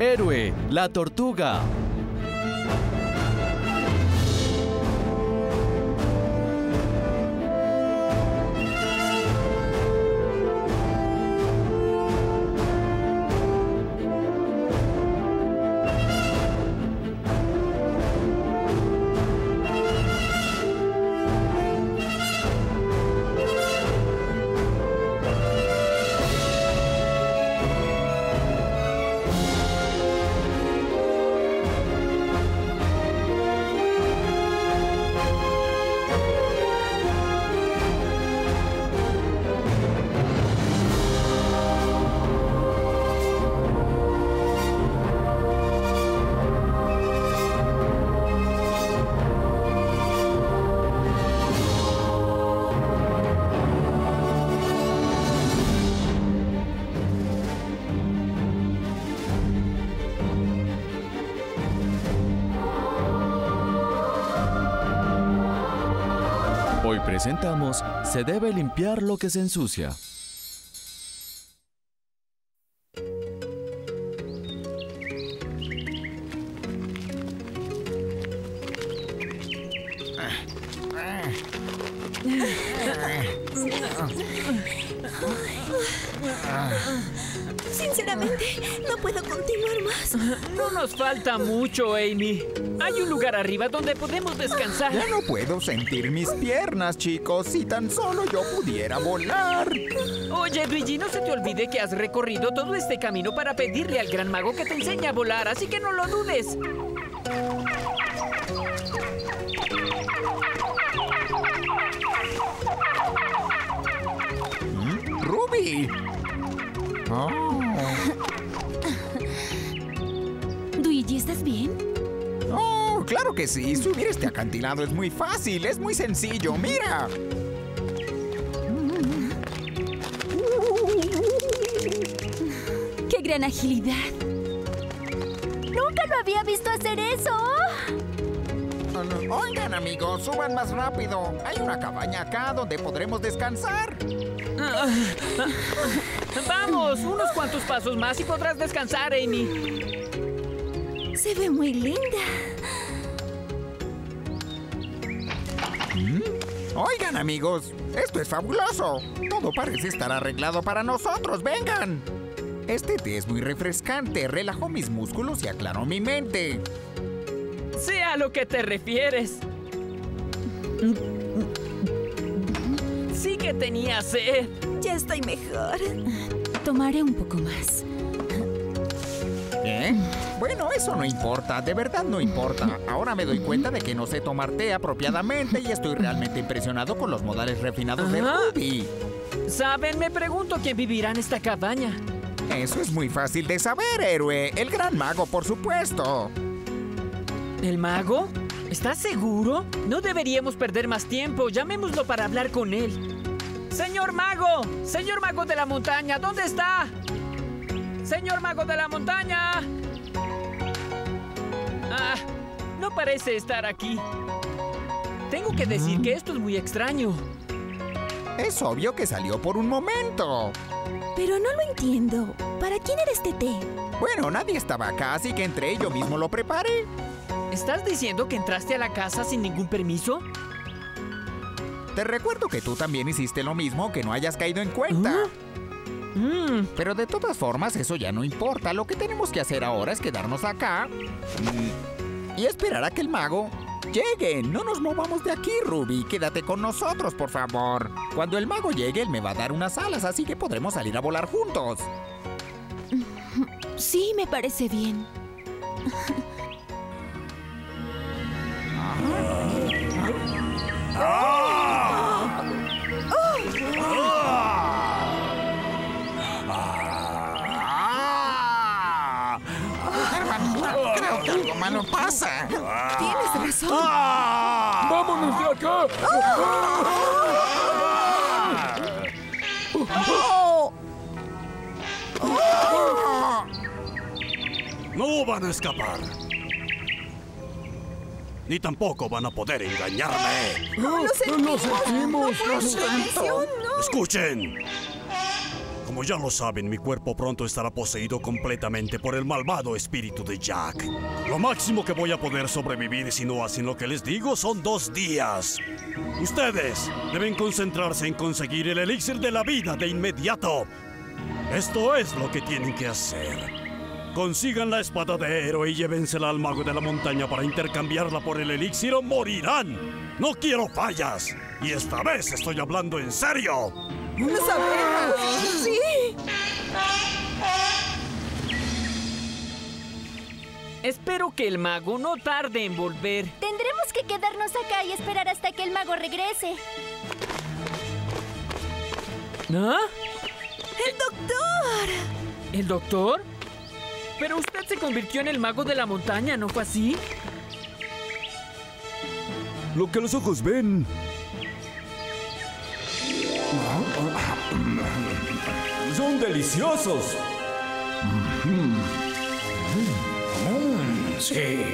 Héroe, la tortuga. Hoy presentamos, se debe limpiar lo que se ensucia. Sinceramente, no puedo continuar más. No nos falta mucho, Amy. Hay un lugar arriba donde podemos descansar. Ya no puedo sentir mis piernas, chicos. Si tan solo yo pudiera volar. Oye, Luigi, no se te olvide que has recorrido todo este camino para pedirle al Gran Mago que te enseñe a volar, así que no lo dudes. ¡Ruby! Oh. Duigia, ¿estás bien? ¡Oh, claro que sí! Subir este acantilado es muy fácil, es muy sencillo. ¡Mira! ¡Qué gran agilidad! ¡Nunca lo había visto hacer eso! Oigan, amigos, suban más rápido. Hay una cabaña acá donde podremos descansar. Vamos, unos cuantos pasos más y podrás descansar, Amy. Se ve muy linda. Oigan, amigos, esto es fabuloso. Todo parece estar arreglado para nosotros. ¡Vengan! Este té es muy refrescante. Relajó mis músculos y aclaró mi mente. Sé a lo que te refieres. Sí que tenía sed. Ya estoy mejor. Tomaré un poco más. ¿Eh? Bueno, eso no importa. De verdad no importa. Ahora me doy cuenta de que no sé tomar té apropiadamente y estoy realmente impresionado con los modales refinados de Ruby. ¿Saben? Me pregunto quién vivirá en esta cabaña. Eso es muy fácil de saber, héroe. El Gran Mago, por supuesto. ¿El mago? ¿Estás seguro? No deberíamos perder más tiempo. Llamémoslo para hablar con él. ¡Señor Mago! ¡Señor Mago de la Montaña! ¿Dónde está? ¡Señor Mago de la Montaña! Ah, no parece estar aquí. Tengo que decir que esto es muy extraño. Es obvio que salió por un momento. Pero no lo entiendo. ¿Para quién era este té? Bueno, nadie estaba acá, así que entré y yo mismo lo preparé. ¿Estás diciendo que entraste a la casa sin ningún permiso? Te recuerdo que tú también hiciste lo mismo, que no hayas caído en cuenta. Pero de todas formas, eso ya no importa. Lo que tenemos que hacer ahora es quedarnos acá y esperar a que el mago llegue. No nos movamos de aquí, Ruby. Quédate con nosotros, por favor. Cuando el mago llegue, él me va a dar unas alas, así que podremos salir a volar juntos. Sí, me parece bien. Algo malo pasa. Tienes razón. ¡Vámonos de acá! No van a escapar. Ni tampoco van a poder engañarme. ¡No nos sentimos! ¡No! ¡Escuchen! Como ya lo saben, mi cuerpo pronto estará poseído completamente por el malvado espíritu de Jack. Lo máximo que voy a poder sobrevivir si no hacen lo que les digo son 2 días. Ustedes deben concentrarse en conseguir el elixir de la vida de inmediato. Esto es lo que tienen que hacer. Consigan la espada de héroe y llévensela al mago de la montaña para intercambiarla por el elixir o morirán. No quiero fallas. Y esta vez estoy hablando en serio. ¡Unas abejas! ¡Sí! Espero que el mago no tarde en volver. Tendremos que quedarnos acá y esperar hasta que el mago regrese. ¿Ah? ¡El doctor! ¿El doctor? Pero usted se convirtió en el mago de la montaña, ¿no fue así? Lo que los ojos ven... ¡Son deliciosos! Sí.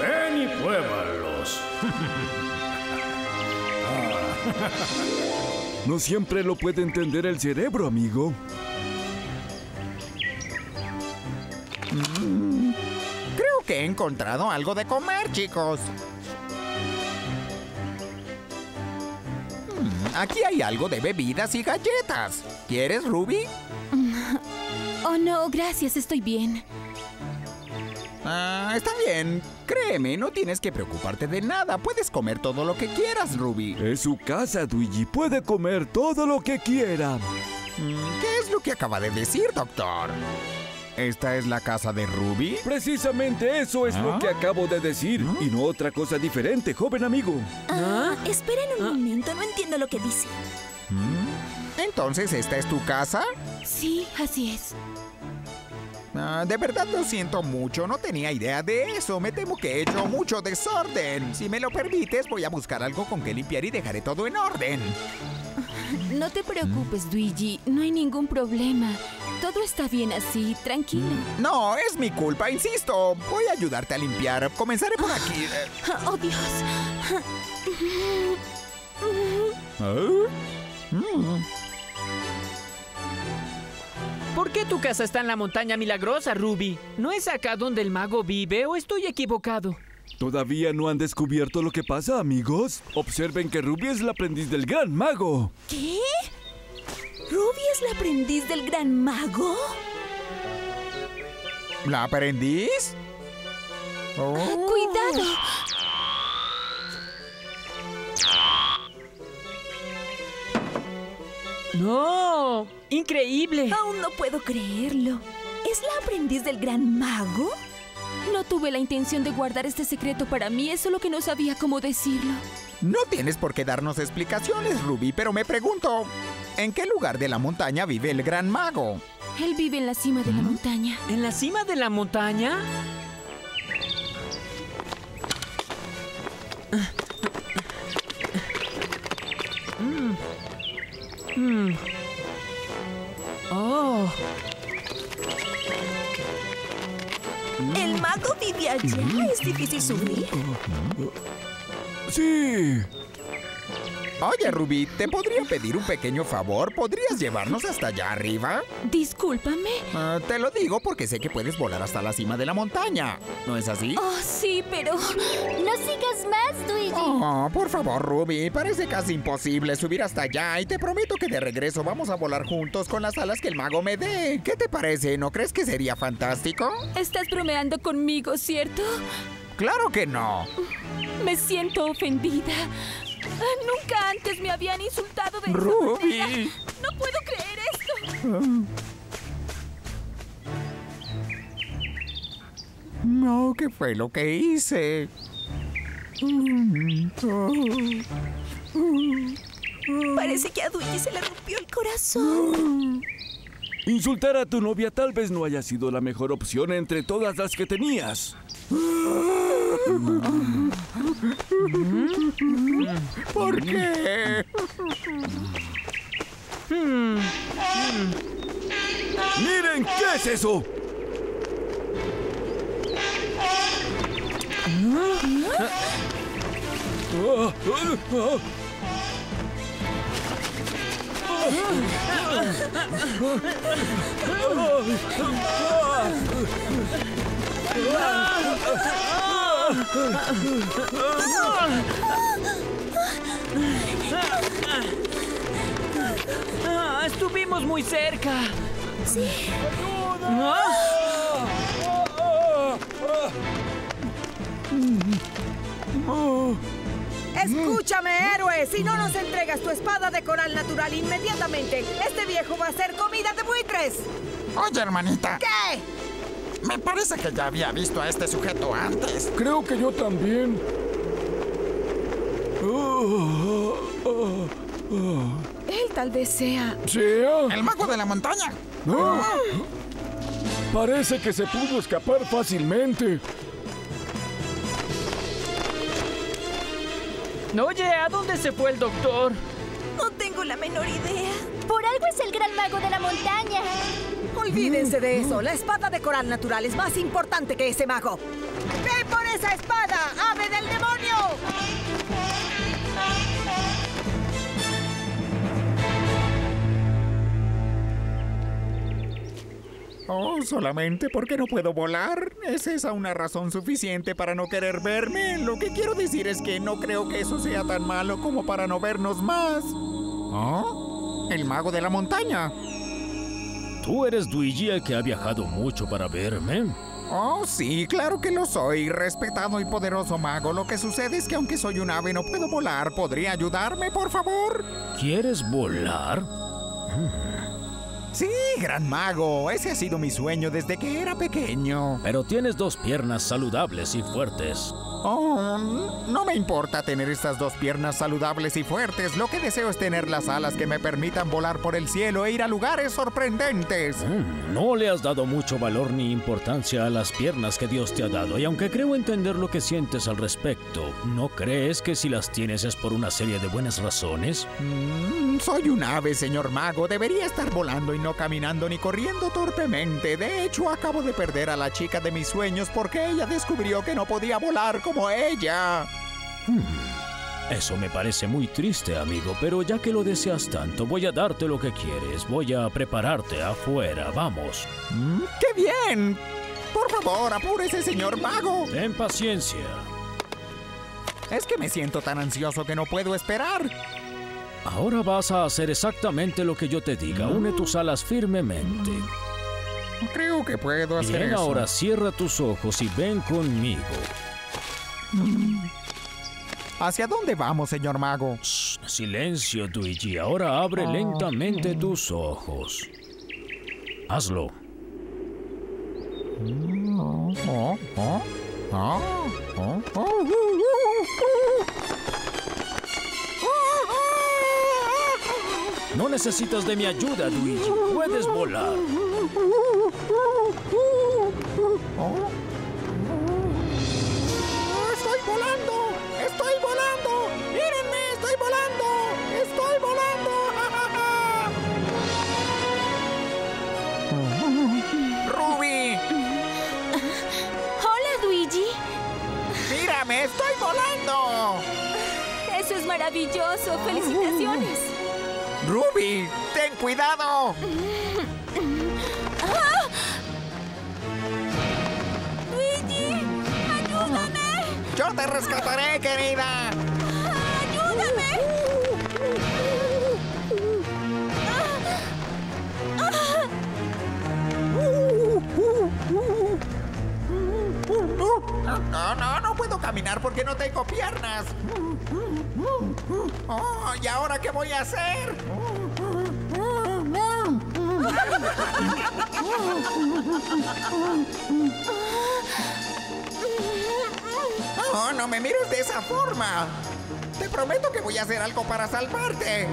Ven y pruébalos. No siempre lo puede entender el cerebro, amigo. Creo que he encontrado algo de comer, chicos. Aquí hay algo de bebidas y galletas. ¿Quieres, Ruby? Oh, no, gracias. Estoy bien. Ah, está bien. Créeme, no tienes que preocuparte de nada. Puedes comer todo lo que quieras, Ruby. Es su casa, Twiggy. Puede comer todo lo que quiera. ¿Qué es lo que acaba de decir, doctor? ¿Esta es la casa de Ruby? Precisamente eso es lo que acabo de decir. Y no otra cosa diferente, joven amigo. Esperen un momento, no entiendo lo que dice. ¿Entonces esta es tu casa? Sí, así es. De verdad lo siento mucho, no tenía idea de eso. Me temo que he hecho mucho desorden. Si me lo permites, voy a buscar algo con que limpiar y dejaré todo en orden. No te preocupes, Duigia. No hay ningún problema. Todo está bien así, tranquilo. No, es mi culpa, insisto. Voy a ayudarte a limpiar. Comenzaré por aquí. ¡Oh, Dios! ¿Por qué tu casa está en la montaña milagrosa, Ruby? ¿No es acá donde el mago vive o estoy equivocado? ¿Todavía no han descubierto lo que pasa, amigos? Observen que Ruby es la aprendiz del Gran Mago. ¿Qué? ¿Ruby es la aprendiz del Gran Mago? ¿La aprendiz? Oh. ¡Cuidado! ¡No! ¡Increíble! Aún no puedo creerlo. ¿Es la aprendiz del Gran Mago? No tuve la intención de guardar este secreto para mí, es solo que no sabía cómo decirlo. No tienes por qué darnos explicaciones, Ruby, pero me pregunto... ¿En qué lugar de la montaña vive el Gran Mago? Él vive en la cima de la montaña. ¿En la cima de la montaña? Oh. ¿El mago vive allá? ¿Es difícil subir? Sí. Oye, Ruby, ¿te podría pedir un pequeño favor? ¿Podrías llevarnos hasta allá arriba? Discúlpame. Te lo digo porque sé que puedes volar hasta la cima de la montaña. ¿No es así? Oh, sí, pero... No sigas más, Twiggy. Oh, por favor, Ruby. Parece casi imposible subir hasta allá y te prometo que de regreso vamos a volar juntos con las alas que el mago me dé. ¿Qué te parece? ¿No crees que sería fantástico? Estás bromeando conmigo, ¿cierto? ¡Claro que no! Me siento ofendida. Nunca antes me habían insultado de ¡Ruby! Esa manera. ¡No puedo creer esto! No, ¿qué fue lo que hice? Parece que a Duigia se le rompió el corazón. Insultar a tu novia tal vez no haya sido la mejor opción entre todas las que tenías. ¿Por qué? ¡Miren! ¿Qué es eso? Estuvimos muy cerca. Sí. ¡Ayuda! Escúchame, héroe. Si no nos entregas tu espada de coral natural inmediatamente, este viejo va a ser comida de buitres. Oye, hermanita. ¿Qué? Me parece que ya había visto a este sujeto antes. Creo que yo también. Él tal vez sea... ¿Sea? El mago de la montaña. Parece que se pudo escapar fácilmente. Oye, ¿a dónde se fue el doctor? No tengo la menor idea. Por algo es el gran mago de la montaña. Olvídense de eso. La espada de coral natural es más importante que ese mago. ¡Ve por esa espada, ave del demonio! Oh, solamente porque no puedo volar. ¿Es esa una razón suficiente para no querer verme? Lo que quiero decir es que no creo que eso sea tan malo como para no vernos más. ¿Oh? El mago de la montaña. ¿Tú eres Duigia, que ha viajado mucho para verme? Oh, sí, claro que lo soy, respetado y poderoso mago. Lo que sucede es que aunque soy un ave no puedo volar. ¿Podría ayudarme, por favor? ¿Quieres volar? Sí, gran mago. Ese ha sido mi sueño desde que era pequeño. Pero tienes dos piernas saludables y fuertes. Oh, no me importa tener estas dos piernas saludables y fuertes. Lo que deseo es tener las alas que me permitan volar por el cielo e ir a lugares sorprendentes. No le has dado mucho valor ni importancia a las piernas que Dios te ha dado. Y aunque creo entender lo que sientes al respecto, ¿no crees que si las tienes es por una serie de buenas razones? Soy un ave, señor mago. Debería estar volando y no caminando ni corriendo torpemente. De hecho, acabo de perder a la chica de mis sueños porque ella descubrió que no podía volar como ella. Eso me parece muy triste, amigo, pero ya que lo deseas tanto, voy a darte lo que quieres. Voy a prepararte afuera, vamos. ¡Qué bien! Por favor, apúrese, señor mago. Ten paciencia. Es que me siento tan ansioso que no puedo esperar. Ahora vas a hacer exactamente lo que yo te diga. Une tus alas firmemente. Creo que puedo hacer eso. Bien, ahora cierra tus ojos y ven conmigo. ¿Hacia dónde vamos, señor mago? Shh, silencio, Twiggy. Ahora abre lentamente tus ojos. Hazlo. No necesitas de mi ayuda, Luigi. Puedes volar. ¡Estoy volando! ¡Estoy volando! ¡Mírenme! ¡Estoy volando! ¡Estoy volando! ¡Ruby! Hola, Luigi. ¡Mírame! ¡Estoy volando! ¡Eso es maravilloso! ¡Felicitaciones! ¡Ruby! ¡Ten cuidado! ¡Ah! ¡Luigi! ¡Ayúdame! ¡Yo te rescataré, querida! ¡Ayúdame! No puedo caminar porque no tengo piernas. Oh, ¿y ahora qué voy a hacer? Oh, no me mires de esa forma. Te prometo que voy a hacer algo para salvarte.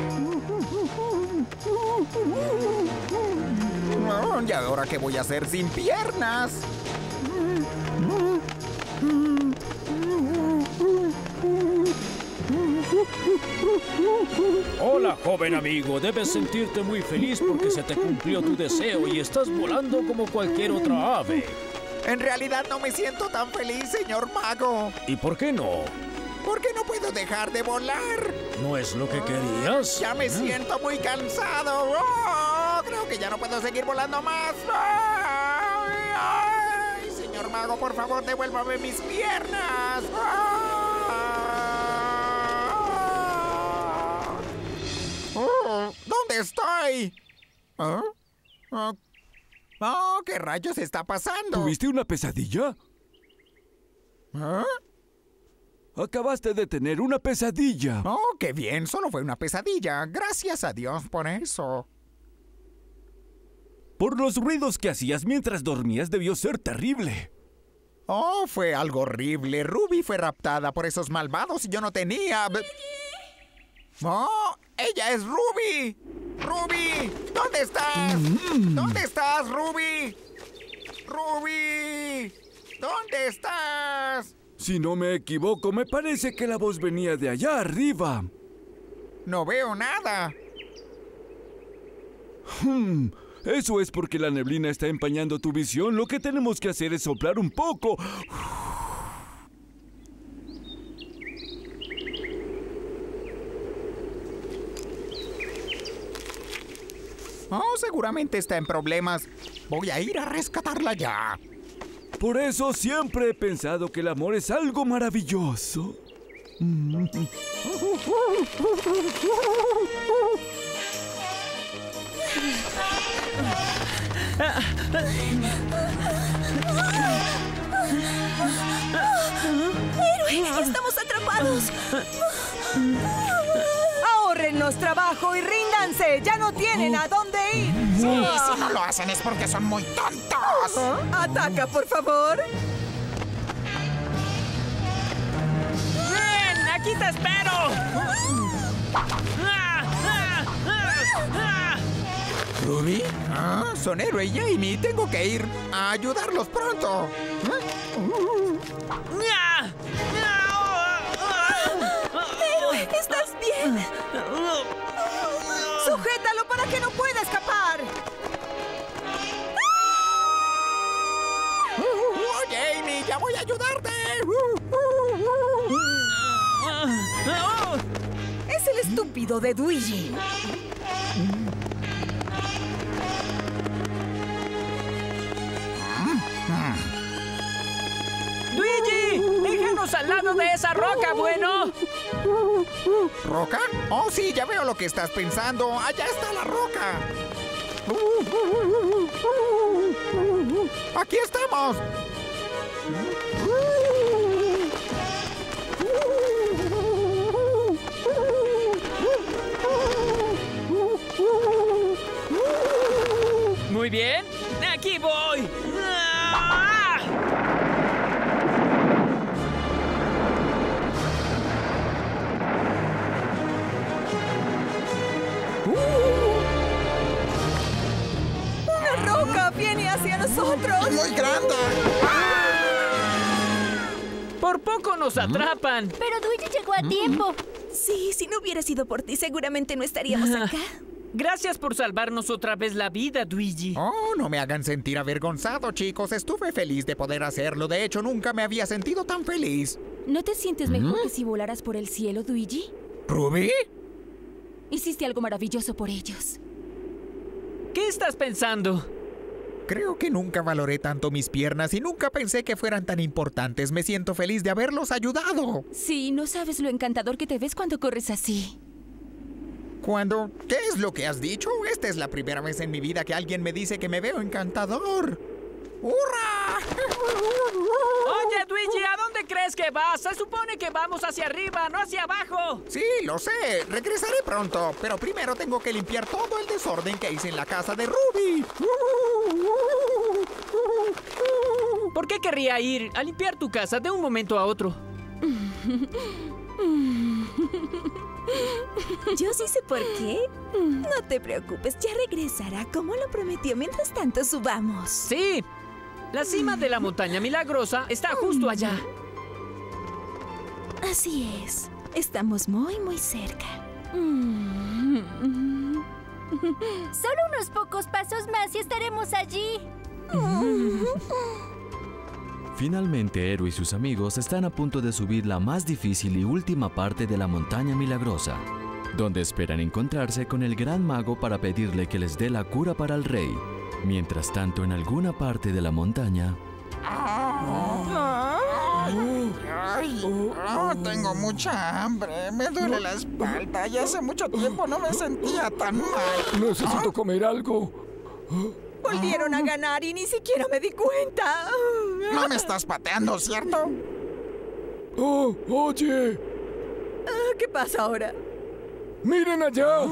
Oh, ¿y ahora qué voy a hacer sin piernas? Hola, joven amigo. Debes sentirte muy feliz porque se te cumplió tu deseo y estás volando como cualquier otra ave. En realidad no me siento tan feliz, señor mago. ¿Y por qué no? ¿Por qué no puedo dejar de volar? ¿No es lo que querías? Ya me siento muy cansado. ¡Oh! Creo que ya no puedo seguir volando más. ¡Ay, señor mago, por favor, devuélvame mis piernas! ¡Oh! ¿Dónde estoy? ¿Ah? Oh, ¿qué rayos está pasando? ¿Tuviste una pesadilla? ¿Ah? Acabaste de tener una pesadilla. Oh, qué bien. Solo fue una pesadilla. Gracias a Dios por eso. Por los ruidos que hacías mientras dormías debió ser terrible. Oh, fue algo horrible. Ruby fue raptada por esos malvados y yo no tenía... ¡Oh! ¡Ella es Ruby! ¡Ruby! ¿Dónde estás? ¿Dónde estás, Ruby? ¡Ruby! ¿Dónde estás? Si no me equivoco, me parece que la voz venía de allá arriba. No veo nada. Eso es porque la neblina está empañando tu visión. Lo que tenemos que hacer es soplar un poco. Oh, seguramente está en problemas. Voy a ir a rescatarla ya. Por eso siempre he pensado que el amor es algo maravilloso. ¡Héroe! ¡Estamos atrapados! ¡Ahórrennos trabajo y ríndanse! ¡Ya no tienen a dónde ir! Sí, si no lo hacen es porque son muy tontos. ¿Ah? ¡Ataca, por favor! ¡Ven! ¡Aquí te espero! ¿Ruby? ¿Ah? Sonero y Jamie, tengo que ir a ayudarlos pronto. ¡Héroe! ¿Estás bien? ¡Sujétalo para que no pueda escapar! ¡Oye, Amy! ¡Ya voy a ayudarte! ¡Es el estúpido de Duigia! ¡Luigi! ¡Déjanos al lado de esa roca, bueno! ¿Roca? Oh, sí, ya veo lo que estás pensando. ¡Allá está la roca! ¡Aquí estamos! Muy bien, aquí voy. ¡Viene hacia nosotros! ¡Muy grande! ¡Ah! Por poco nos atrapan. Pero Duigia llegó a tiempo. Sí, si no hubiera sido por ti, seguramente no estaríamos acá. Gracias por salvarnos otra vez la vida, Duigia. Oh, no me hagan sentir avergonzado, chicos. Estuve feliz de poder hacerlo. De hecho, nunca me había sentido tan feliz. ¿No te sientes mejor que si volaras por el cielo, Duigia? ¿Ruby? Hiciste algo maravilloso por ellos. ¿Qué estás pensando? Creo que nunca valoré tanto mis piernas y nunca pensé que fueran tan importantes. Me siento feliz de haberlos ayudado. Sí, no sabes lo encantador que te ves cuando corres así. ¿Cuándo? ¿Qué es lo que has dicho? Esta es la primera vez en mi vida que alguien me dice que me veo encantador. ¡Hurra! Oye, Duigia, ¿a dónde crees que vas? Se supone que vamos hacia arriba, no hacia abajo. Sí, lo sé. Regresaré pronto. Pero primero tengo que limpiar todo el desorden que hice en la casa de Ruby. ¿Por qué querría ir a limpiar tu casa de un momento a otro? Yo sí sé por qué. No te preocupes, ya regresará como lo prometió. Mientras tanto, subamos. Sí. La cima de la montaña milagrosa está justo allá. Así es. Estamos muy, muy cerca. Solo unos pocos pasos más y estaremos allí. Finalmente, Héroe y sus amigos están a punto de subir la más difícil y última parte de la Montaña Milagrosa, donde esperan encontrarse con el Gran Mago para pedirle que les dé la cura para el rey. Mientras tanto, en alguna parte de la montaña... tengo mucha hambre, me duele la espalda y hace mucho tiempo no me sentía tan mal. Necesito comer algo. Volvieron a ganar y ni siquiera me di cuenta. No me estás pateando, ¿cierto? Oh, oye. ¿Qué pasa ahora? ¡Miren allá!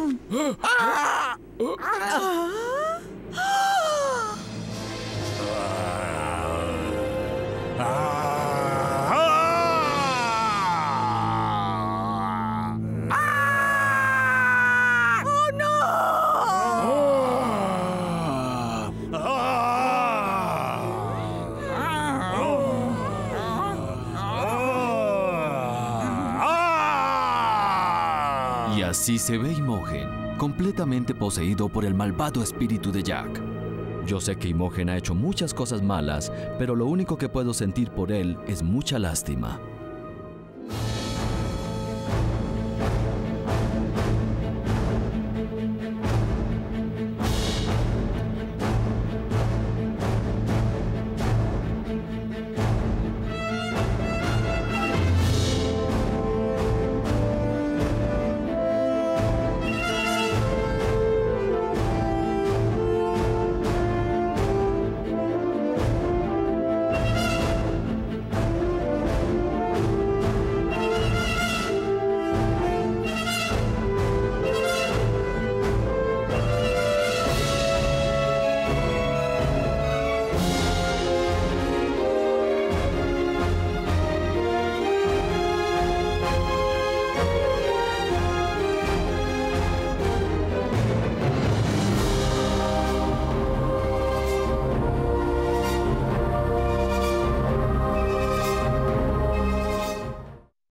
Y así se ve Imogen, completamente poseído por el malvado espíritu de Jack. Yo sé que Imogen ha hecho muchas cosas malas, pero lo único que puedo sentir por él es mucha lástima.